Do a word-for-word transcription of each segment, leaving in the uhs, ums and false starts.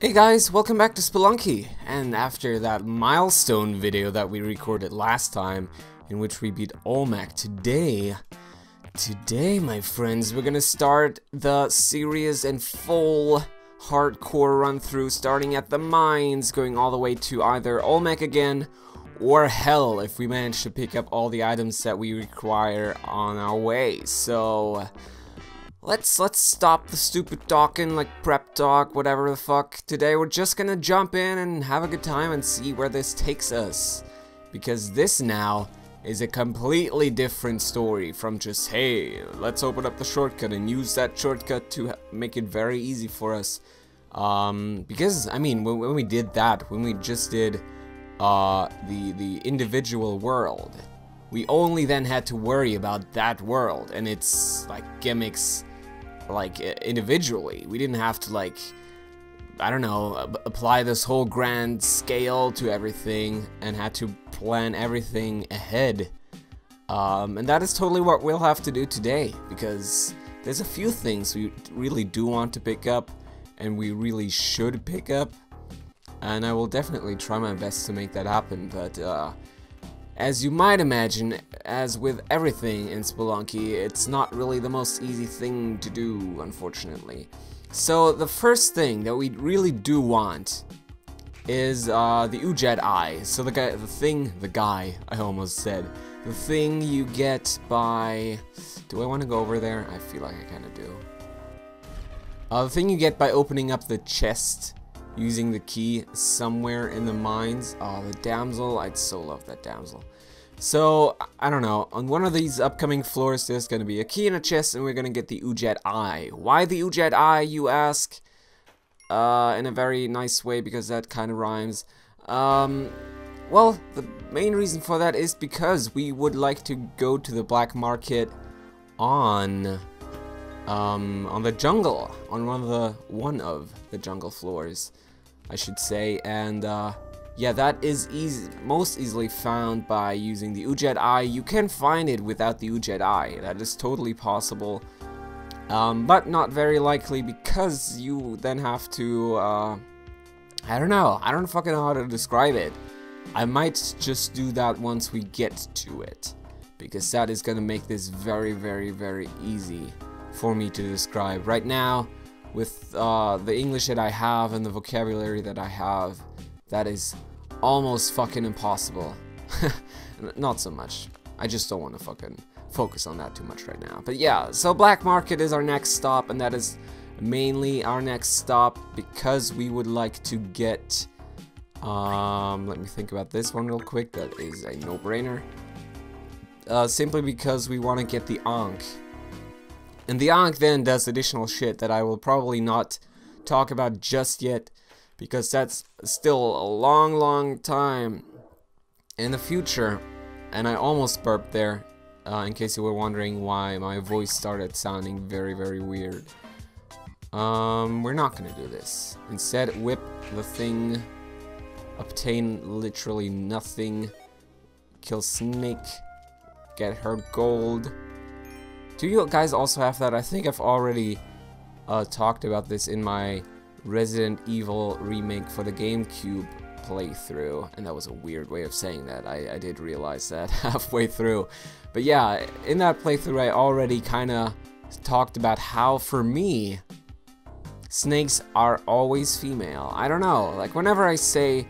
Hey guys, welcome back to Spelunky, and after that milestone video that we recorded last time, in which we beat Olmec, today, today my friends, we're gonna start the serious and full hardcore run through, starting at the mines, going all the way to either Olmec again, or hell, if we manage to pick up all the items that we require on our way. So Let's let's stop the stupid talking, like prep talk, whatever the fuck. Today we're just gonna jump in and have a good time and see where this takes us. Because this now is a completely different story from just, hey, let's open up the shortcut and use that shortcut to make it very easy for us. Um, because, I mean, when, when we did that, when we just did uh, the, the individual world, we only then had to worry about that world and its, like, gimmicks, like, individually. We didn't have to, like, I don't know, apply this whole grand scale to everything and had to plan everything ahead. Um, and that is totally what we'll have to do today, because there's a few things we really do want to pick up and we really should pick up, and I will definitely try my best to make that happen, but, uh... as you might imagine, as with everything in Spelunky, it's not really the most easy thing to do, unfortunately. So the first thing that we really do want is uh, the Udjat Eye. So the guy, the thing, the guy, I almost said, the thing you get by... Do I want to go over there? I feel like I kind of do. Uh, the thing you get by opening up the chest, using the key somewhere in the mines. Oh, the damsel. I'd so love that damsel. So, I don't know. On one of these upcoming floors, there's going to be a key and a chest, and we're going to get the Udjat Eye. Why the Udjat Eye, you ask? Uh, in a very nice way, because that kind of rhymes. Um, well, the main reason for that is because we would like to go to the Black Market on... Um, on the jungle. On one of the, one of the jungle floors, I should say, and uh, yeah, that is easy, most easily found by using the Udjat Eye. You can find it without the Udjat Eye, that is totally possible, um, but not very likely, because you then have to, uh, I don't know, I don't fucking know how to describe it. I might just do that once we get to it, because that is gonna make this very, very, very easy for me to describe. Right now, with uh, the English that I have and the vocabulary that I have, that is almost fucking impossible. Not so much. I just don't want to fucking focus on that too much right now. But yeah, so Black Market is our next stop, and that is mainly our next stop because we would like to get... Um, let me think about this one real quick. That is a no-brainer. Uh, simply because we want to get the Ankh. And the Ankh then does additional shit that I will probably not talk about just yet, because that's still a long, long time in the future. And I almost burped there, uh, in case you were wondering why my voice started sounding very, very weird. Um, we're not gonna do this. Instead, whip the thing, obtain literally nothing, kill Snake, get her gold. Do you guys also have that? I think I've already uh, talked about this in my Resident Evil remake for the GameCube playthrough. And that was a weird way of saying that. I, I did realize that halfway through. But yeah, in that playthrough I already kind of talked about how, for me, snakes are always female. I don't know. Like, whenever I say,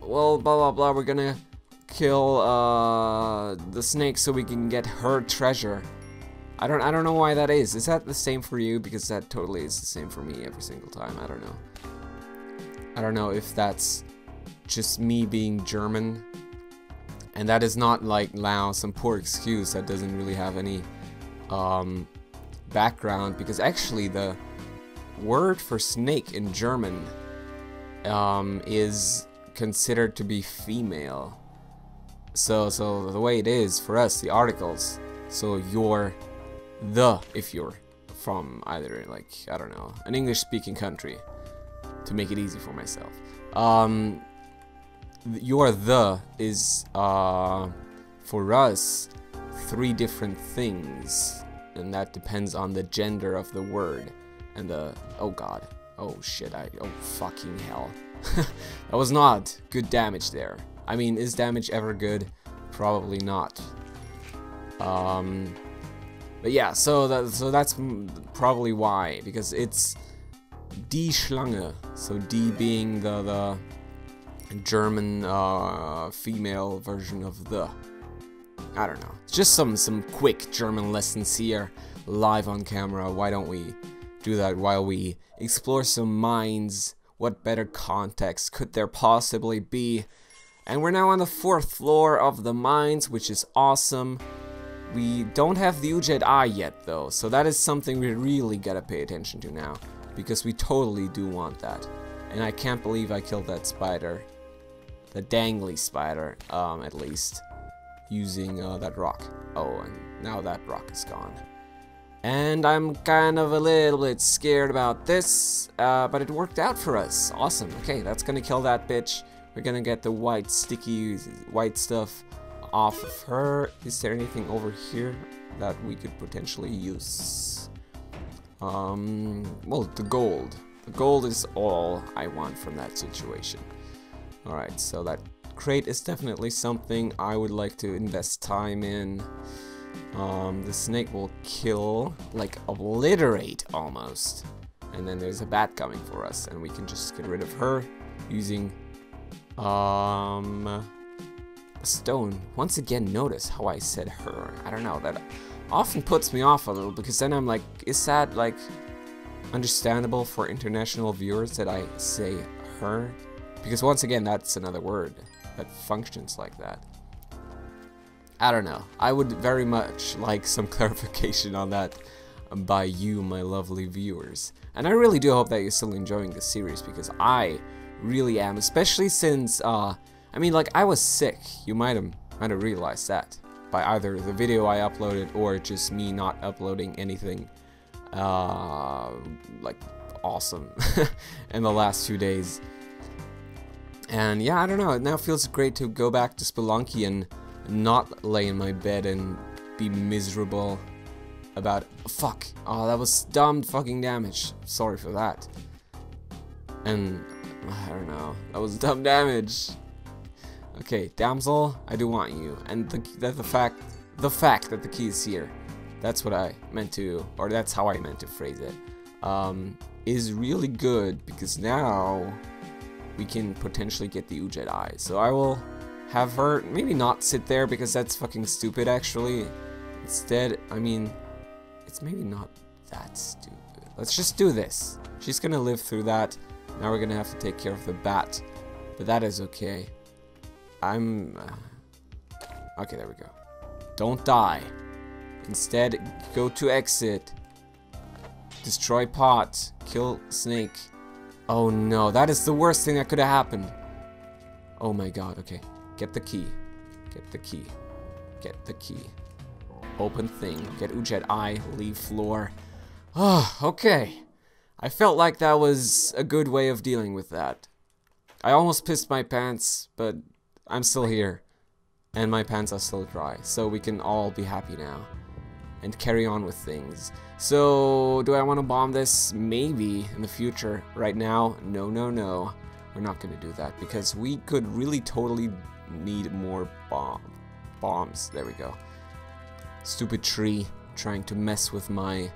well, blah, blah, blah, we're gonna... kill uh, the snake so we can get her treasure. I don't I don't know why that is. Is that the same for you? Because that totally is the same for me every single time. I don't know. I don't know if that's just me being German. And that is not like Lao, some poor excuse that doesn't really have any um, background, because actually the word for snake in German um, is considered to be female. So, so the way it is for us, the articles, so you're the, if you're from either, like, I don't know, an English-speaking country, to make it easy for myself, um, you're the is, uh, for us, three different things, and that depends on the gender of the word, and the, oh god, Oh shit, I... oh fucking hell. That was not good damage there. I mean, is damage ever good? Probably not. Um... But yeah, so that, so that's probably why, because it's die Schlange. So die being the the German uh, female version of the. I don't know. Just some some quick German lessons here, live on camera. Why don't we do that while we explore some mines? What better context could there possibly be? And we're now on the fourth floor of the mines, which is awesome. We don't have the Udjat Eye yet, though, so that is something we really gotta pay attention to now, because we totally do want that. And I can't believe I killed that spider, the dangly spider, um, at least, using uh, that rock. Oh, and now that rock is gone. And I'm kind of a little bit scared about this, uh, but it worked out for us. Awesome. Okay, that's gonna kill that bitch. We're gonna get the white sticky white stuff off of her. Is there anything over here that we could potentially use? Um, well, the gold. The gold is all I want from that situation. Alright, so that crate is definitely something I would like to invest time in. Um, the snake will kill, like obliterate almost. And then there's a bat coming for us, and we can just get rid of her using, um... stone. Once again, notice how I said her. I don't know, that often puts me off a little, because then I'm like, is that like understandable for international viewers that I say her? Because once again, that's another word that functions like that. I don't know. I would very much like some clarification on that by you, my lovely viewers. And I really do hope that you're still enjoying this series, because I really am, especially since uh I mean, like, I was sick. You might have might have realized that by either the video I uploaded or just me not uploading anything, uh, like, awesome in the last few days. And yeah, I don't know. It now feels great to go back to Spelunky and not lay in my bed and be miserable about fuck. Oh, that was dumb fucking damage. Sorry for that. And I don't know. That was dumb damage. Okay, damsel, I do want you, and the, that the fact, the fact that the key is here, that's what I meant to, or that's how I meant to phrase it, um, is really good, because now we can potentially get the Udjat Eye. So I will have her maybe not sit there, because that's fucking stupid, actually. Instead, I mean, it's maybe not that stupid. Let's just do this. She's gonna live through that. Now we're gonna have to take care of the bat, but that is okay. I'm... Uh, okay, there we go. Don't die. Instead, go to exit. Destroy pot. Kill snake. Oh no, that is the worst thing that could have happened. Oh my god, okay. Get the key. Get the key. Get the key. Open thing. Get Udjat Eye. Leave floor. Oh, okay. I felt like that was a good way of dealing with that. I almost pissed my pants, but... I'm still here, and my pants are still dry, so we can all be happy now, and carry on with things. So, do I want to bomb this? Maybe, in the future. Right now, no, no, no, we're not going to do that, because we could really totally need more bomb bombs. There we go. Stupid tree, trying to mess with my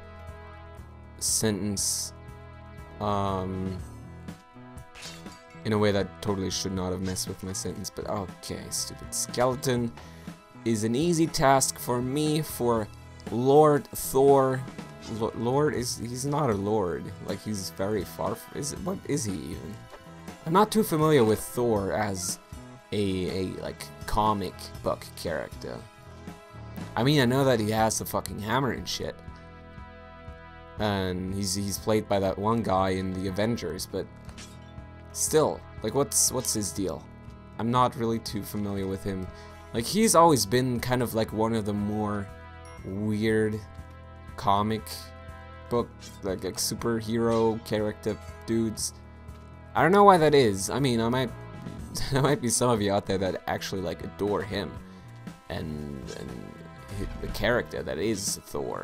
sentence, um... in a way that totally should not have messed with my sentence, but okay, stupid skeleton is an easy task for me, for Lord Thor. L lord is, he's not a lord, like he's very far from, is, what is he even? I'm not too familiar with Thor as a, a, like, comic book character. I mean, I know that he has the fucking hammer and shit, and he's, he's played by that one guy in the Avengers, but... still, like, what's what's his deal? I'm not really too familiar with him. Like, he's always been kind of like one of the more weird comic book, like, like superhero character dudes. I don't know why that is. I mean, I might there might be some of you out there that actually like adore him and and the character that is Thor.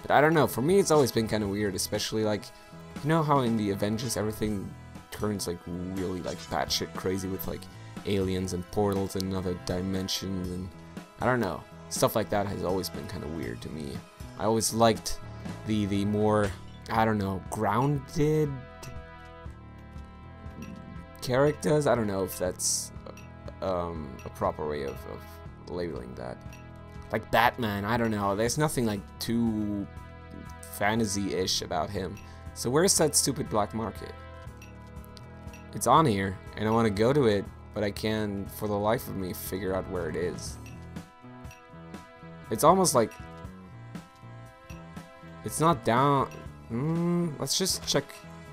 But I don't know. For me, it's always been kind of weird, especially like You know how in the Avengers everything turns like really like batshit crazy with like aliens and portals and other dimensions and I don't know, stuff like that has always been kind of weird to me. I always liked the the more, I don't know, grounded characters. I don't know if that's um, a proper way of, of labeling that. Like Batman, I don't know, there's nothing like too fantasy-ish about him. So where's that stupid black market? It's on here, and I want to go to it, but I can't for the life of me figure out where it is. It's almost like... It's not down... Mm, let's just check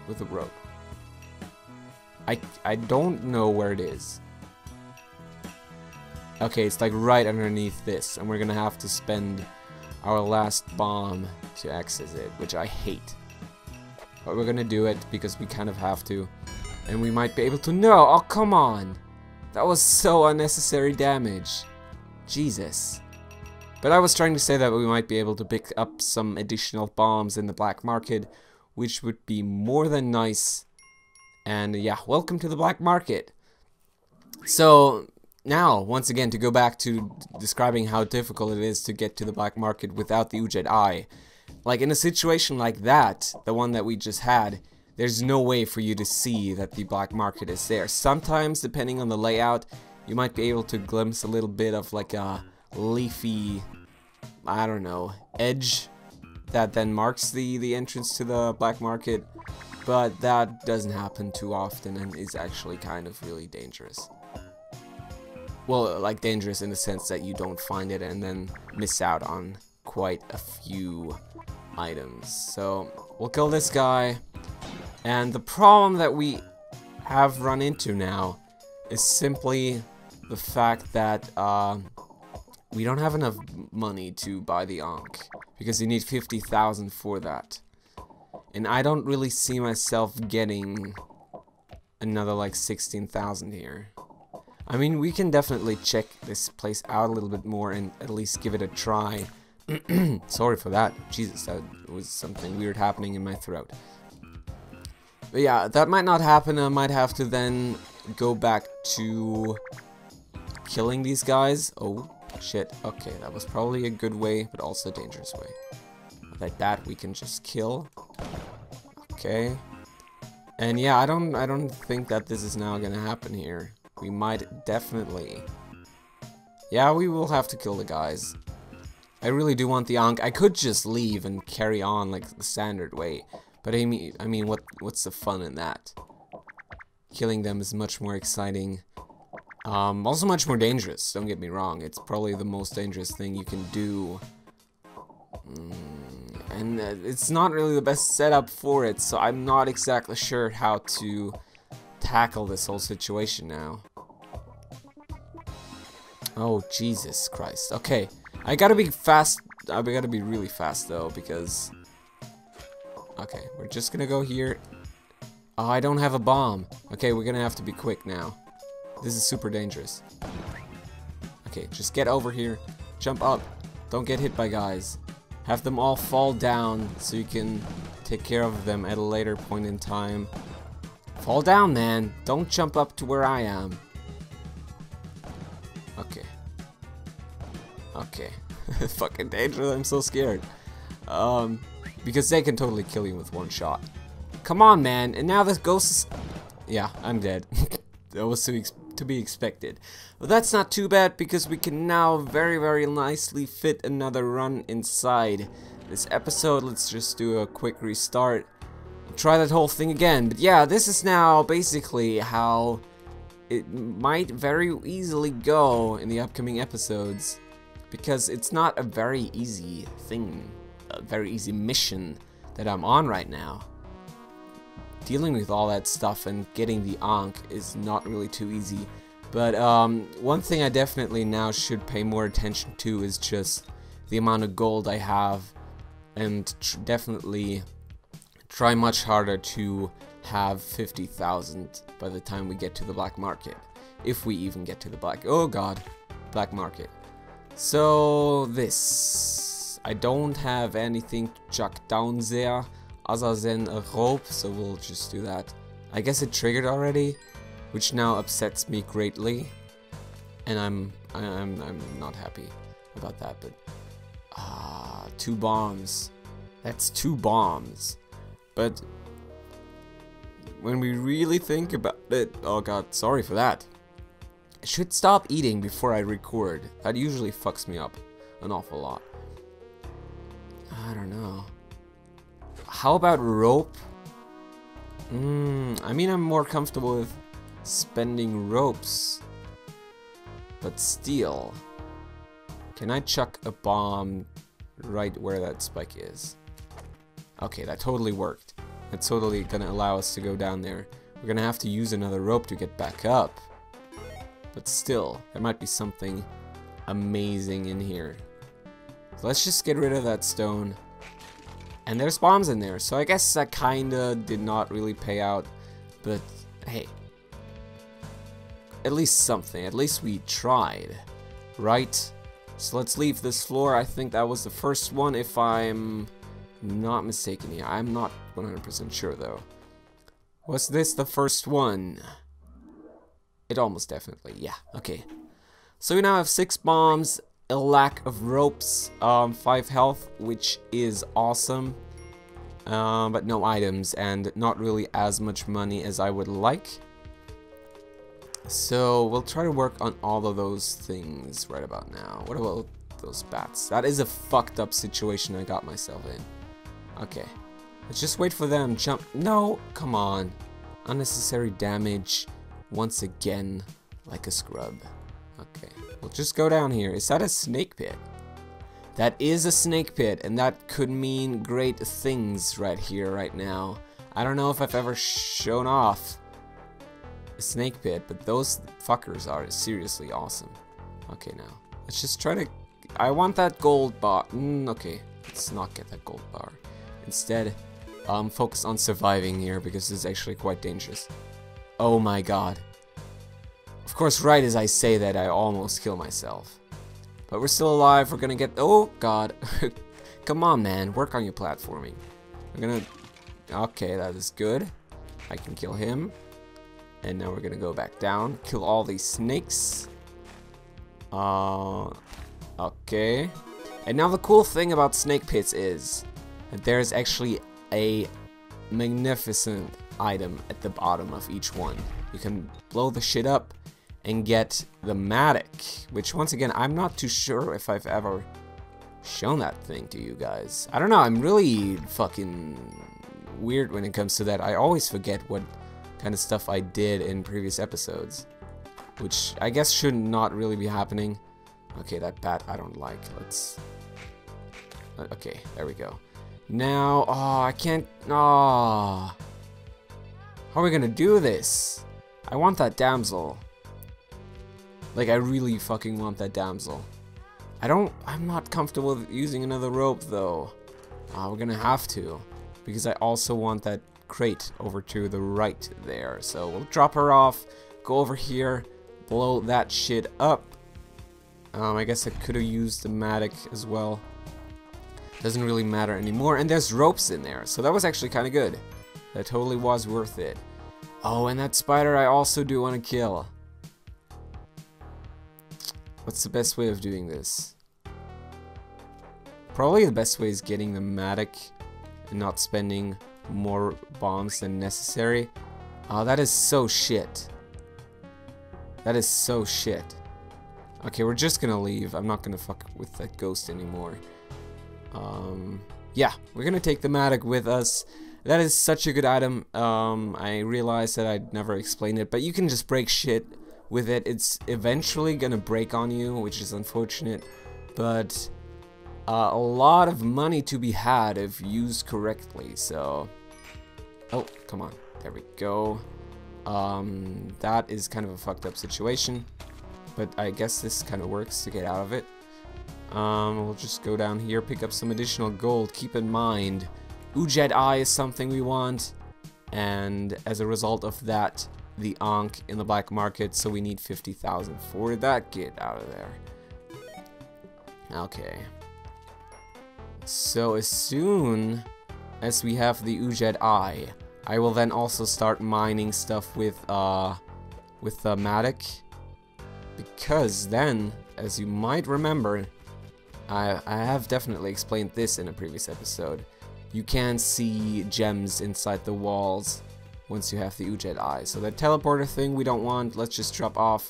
with the rope. I, I don't know where it is. Okay, it's like right underneath this, and we're gonna have to spend our last bomb to access it, which I hate. But we're gonna do it because we kind of have to, and we might be able to... No! Oh, come on! That was so unnecessary damage. Jesus. But I was trying to say that we might be able to pick up some additional bombs in the black market, which would be more than nice. And yeah, welcome to the black market. So... Now, once again, to go back to describing how difficult it is to get to the black market without the Udjat Eye. Like, in a situation like that, the one that we just had, there's no way for you to see that the black market is there. Sometimes, depending on the layout, you might be able to glimpse a little bit of, like, a leafy, I don't know, edge that then marks the, the entrance to the black market. But that doesn't happen too often and is actually kind of really dangerous. Well, like dangerous in the sense that you don't find it and then miss out on quite a few items. So we'll kill this guy, and the problem that we have run into now is simply the fact that uh, we don't have enough money to buy the Ankh, because you need fifty thousand for that, and I don't really see myself getting another like sixteen thousand here. I mean, we can definitely check this place out a little bit more and at least give it a try. Sorry for that. Jesus, that was something weird happening in my throat. But yeah, that might not happen. I might have to then go back to killing these guys. Oh, shit. Okay, that was probably a good way, but also a dangerous way. Like that, we can just kill. Okay. And yeah, I don't, I don't think that this is now gonna happen here. We might definitely... Yeah, we will have to kill the guys. I really do want the Ankh. I could just leave and carry on like the standard way. But I mean, I mean what, what's the fun in that? Killing them is much more exciting. Um, also much more dangerous, don't get me wrong. It's probably the most dangerous thing you can do. Mm, and uh, it's not really the best setup for it, so I'm not exactly sure how to tackle this whole situation now. Oh, Jesus Christ. Okay, I gotta be fast. I gotta be really fast though, because... Okay, we're just gonna go here. Oh, I don't have a bomb. Okay, we're gonna have to be quick now. This is super dangerous. Okay, just get over here. Jump up. Don't get hit by guys. Have them all fall down so you can take care of them at a later point in time. Fall down, man. Don't jump up to where I am. Okay. Okay. Fucking dangerous. I'm so scared. Um, because they can totally kill you with one shot. Come on, man. And now this ghost is... Yeah, I'm dead. That was to, ex to be expected. But that's not too bad, because we can now very, very nicely fit another run inside this episode. Let's just do a quick restart. Try that whole thing again. But yeah, this is now basically how it might very easily go in the upcoming episodes, because it's not a very easy thing, a very easy mission that I'm on right now. Dealing with all that stuff and getting the Ankh is not really too easy. But um, one thing I definitely now should pay more attention to is just the amount of gold I have, and tr definitely try much harder to have fifty thousand by the time we get to the black market. If we even get to the black... Oh god. Black market. So this... I don't have anything to chuck down there. other than a rope, so we'll just do that. I guess it triggered already, which now upsets me greatly, and I'm I'm I'm not happy about that. But ah, two bombs. That's two bombs. But when we really think about it, oh god, sorry for that. I should stop eating before I record. That usually fucks me up an awful lot. I don't know. How about rope? Mm, I mean, I'm more comfortable with spending ropes. But steel. Can I chuck a bomb right where that spike is? Okay, that totally worked. That's totally gonna allow us to go down there. We're gonna have to use another rope to get back up. But still, there might be something amazing in here. So let's just get rid of that stone. And there's bombs in there, so I guess that kinda did not really pay out. But hey, at least something. At least we tried, right? So let's leave this floor. I think that was the first one, if I'm not mistaken here. I'm not one hundred percent sure though. Was this the first one? It almost definitely, yeah, okay. So we now have six bombs, a lack of ropes, um, five health, which is awesome. Um, but no items and not really as much money as I would like. So we'll try to work on all of those things right about now. What about those bats? That is a fucked up situation I got myself in. Okay, let's just wait for them, jump. No, come on. Unnecessary damage. Once again, like a scrub. Okay, we'll just go down here. Is that a snake pit? That is a snake pit, and that could mean great things right here, right now. I don't know if I've ever shown off a snake pit, but those fuckers are seriously awesome. Okay, now, let's just try to... I want that gold bar. Mm, okay, let's not get that gold bar. Instead, um, focus on surviving here, because this is actually quite dangerous. Oh my god. Of course, right as I say that, I almost kill myself. But we're still alive, we're gonna get- oh god. Come on, man, work on your platforming. We're gonna- okay, that is good. I can kill him. And now we're gonna go back down, kill all these snakes. Uh, okay. And now the cool thing about snake pits is that there is actually a magnificent item at the bottom of each one. You can blow the shit up and get the Matic, which once again, I'm not too sure if I've ever shown that thing to you guys. I don't know, I'm really fucking weird when it comes to that. I always forget what kind of stuff I did in previous episodes, which I guess should not really be happening. Okay, that bat I don't like. Let's... okay, there we go. Now, oh, I can't... oh... how are we gonna do this? I want that damsel. Like, I really fucking want that damsel. I don't... I'm not comfortable with using another rope, though. Uh, we're gonna have to. Because I also want that crate over to the right there. So we'll drop her off, go over here, blow that shit up. Um, I guess I could've used the Matic as well. Doesn't really matter anymore. And there's ropes in there, so that was actually kinda good. That totally was worth it. Oh, and that spider I also do want to kill. What's the best way of doing this? Probably the best way is getting the Matic and not spending more bombs than necessary. Oh, that is so shit. That is so shit. Okay, we're just gonna leave. I'm not gonna fuck with that ghost anymore. Um, yeah, we're gonna take the Matic with us. That is such a good item. um, I realized that I'd never explained it, but you can just break shit with it. It's eventually gonna break on you, which is unfortunate, but uh, a lot of money to be had if used correctly, so... oh, come on. There we go. Um, that is kind of a fucked up situation, but I guess this kind of works to get out of it. Um, we'll just go down here, pick up some additional gold. Keep in mind, Udjat Eye is something we want, and as a result of that, the Ankh in the black market, so we need fifty thousand for that. Get out of there. Okay. So as soon as we have the Udjat Eye. I will then also start mining stuff with uh, with the Matic, because then, as you might remember, I, I have definitely explained this in a previous episode, you can see gems inside the walls once you have the Udjat Eye. So that teleporter thing we don't want, let's just drop off,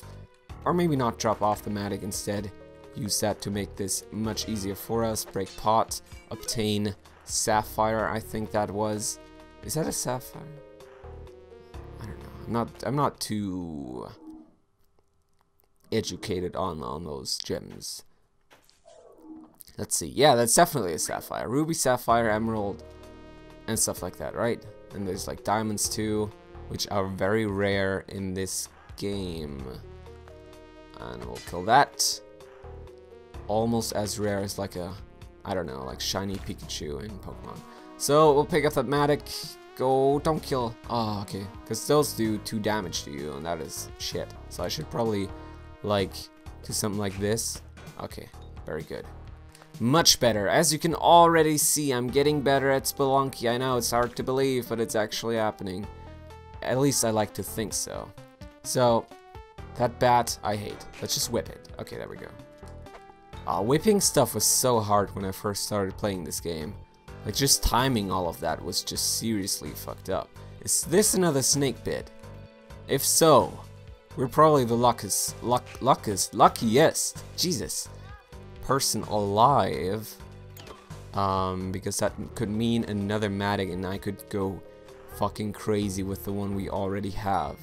or maybe not drop off the Matic instead, use that to make this much easier for us. Break pot, obtain sapphire, I think that was. Is that a sapphire? I don't know. I'm not I'm not too educated on on those gems. Let's see. Yeah, that's definitely a sapphire. Ruby, sapphire, emerald, and stuff like that, right? And there's like diamonds too, which are very rare in this game. And we'll kill that. Almost as rare as like a, I don't know, like shiny Pikachu in Pokemon. So we'll pick up that Matic, go, don't kill, oh okay, because those do two damage to you and that is shit. So I should probably like do something like this. Okay, very good. Much better. As you can already see, I'm getting better at Spelunky. I know it's hard to believe, but it's actually happening. At least I like to think so. So that bat I hate. Let's just whip it. Okay, there we go. Uh, whipping stuff was so hard when I first started playing this game. Like, just timing all of that was just seriously fucked up. Is this another snake bit? If so, we're probably the luckiest, luck, luckiest, luckiest, Jesus, person alive. Um, because that could mean another Matic and I could go fucking crazy with the one we already have.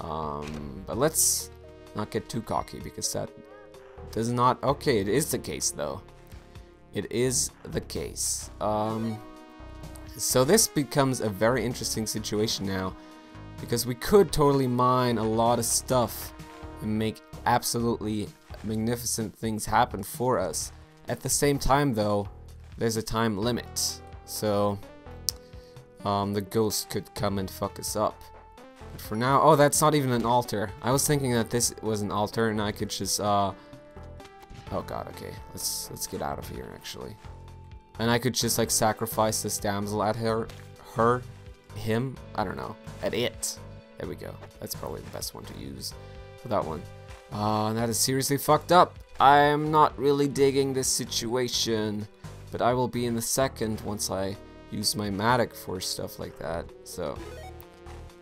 Um, but let's not get too cocky because that does not, okay, it is the case though. It is the case. Um, so this becomes a very interesting situation now, because we could totally mine a lot of stuff and make absolutely magnificent things happen for us. At the same time though, there's a time limit. So um, the ghost could come and fuck us up. But for now, oh, that's not even an altar. I was thinking that this was an altar and I could just uh, oh god, okay. Let's let's get out of here actually. And I could just like sacrifice this damsel at her her him, I don't know. At it. There we go. That's probably the best one to use for that one. Uh that is seriously fucked up. I am not really digging this situation, but I will be in the second once I use my Matic for stuff like that. So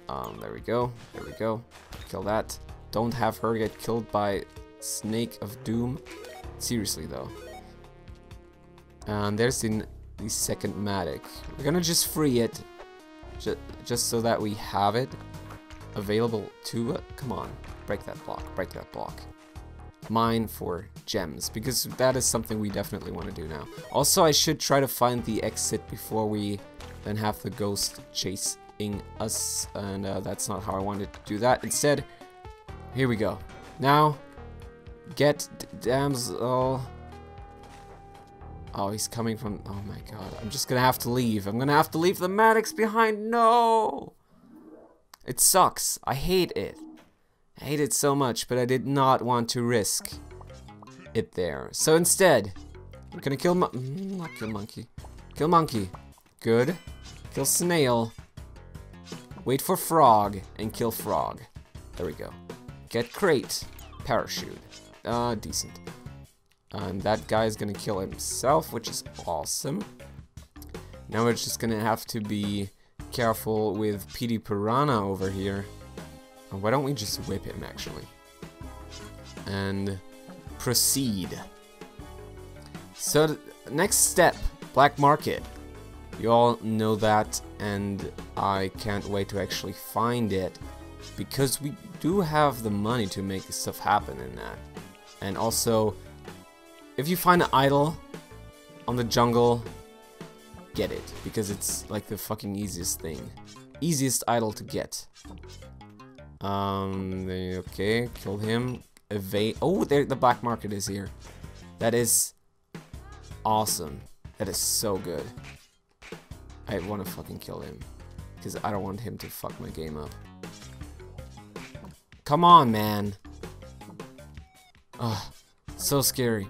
um there we go. There we go. Kill that. Don't have her get killed by Snake of Doom. Seriously though. And there's the, the second Matic. We're gonna just free it. Ju just so that we have it available to us. Come on. Break that block. Break that block. Mine for gems. Because that is something we definitely want to do now. Also, I should try to find the exit before we then have the ghost chasing us. And uh, that's not how I wanted to do that. Instead, here we go. Now, get damsel. Oh, he's coming from, oh my god, I'm just gonna have to leave. I'm gonna have to leave the Matics behind. No! It sucks. I hate it. I hate it so much, but I did not want to risk it there. So instead, I'm gonna kill mon- not kill monkey. Kill monkey. Good. Kill snail. Wait for frog, and kill frog. There we go. Get crate. Parachute. Uh, decent. And that guy is gonna kill himself, which is awesome. Now we're just gonna have to be careful with Petey Piranha over here. And why don't we just whip him, actually? And proceed. So, th next step, Black Market. You all know that, and I can't wait to actually find it, because we do have the money to make this stuff happen in that. And also, if you find an idol on the jungle, get it, because it's like the fucking easiest thing. Easiest idol to get. Um, okay, kill him. Evade. Oh, there, the Black Market is here. That is awesome. That is so good. I want to fucking kill him, because I don't want him to fuck my game up. Come on, man. Ugh, so scary.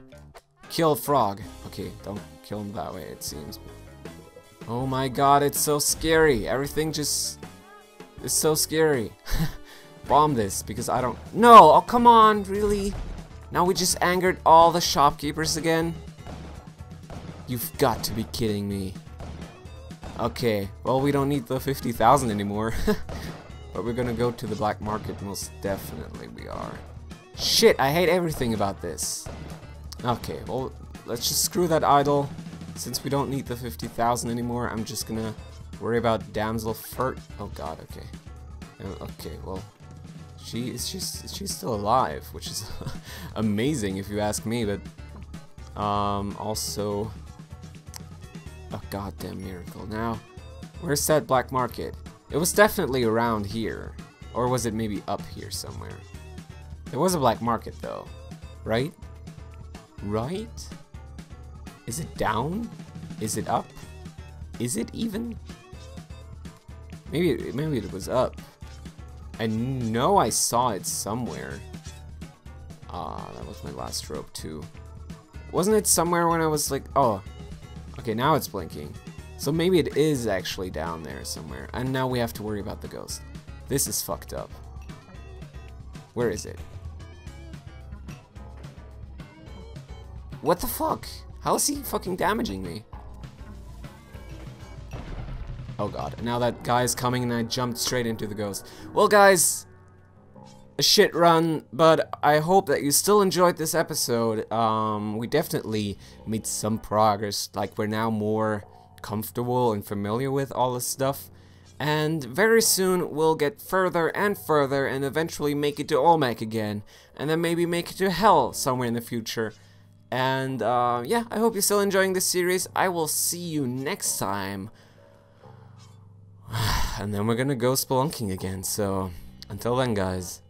Kill frog. Okay, don't kill him that way, it seems. Oh my god, it's so scary. Everything just is so scary. Bomb this, because I don't... No! Oh, come on, really? Now we just angered all the shopkeepers again? You've got to be kidding me. Okay, well, we don't need the fifty thousand anymore. But we're gonna go to the black market, most definitely we are. Shit, I hate everything about this. Okay, well, let's just screw that idol. Since we don't need the fifty thousand anymore, I'm just gonna worry about damsel furt. Oh god, okay. Okay, well, she is she's she's still alive, which is amazing if you ask me. But um, also a goddamn miracle. Now, where's that black market? It was definitely around here, or was it maybe up here somewhere? There was a black market though, right? Right? Is it down? Is it up? Is it even? Maybe maybe it was up. I know I saw it somewhere. Ah, that was my last rope too. Wasn't it somewhere when I was like, oh. Okay, now it's blinking. So maybe it is actually down there somewhere. And now we have to worry about the ghost. This is fucked up. Where is it? What the fuck? How is he fucking damaging me? Oh god, now that guy is coming and I jumped straight into the ghost. Well guys, a shit run, but I hope that you still enjoyed this episode. Um, we definitely made some progress, like we're now more comfortable and familiar with all this stuff. And very soon we'll get further and further and eventually make it to Olmec again. And then maybe make it to Hell somewhere in the future. And uh, yeah, I hope you're still enjoying this series. I will see you next time. And then we're gonna go spelunking again, so until then guys.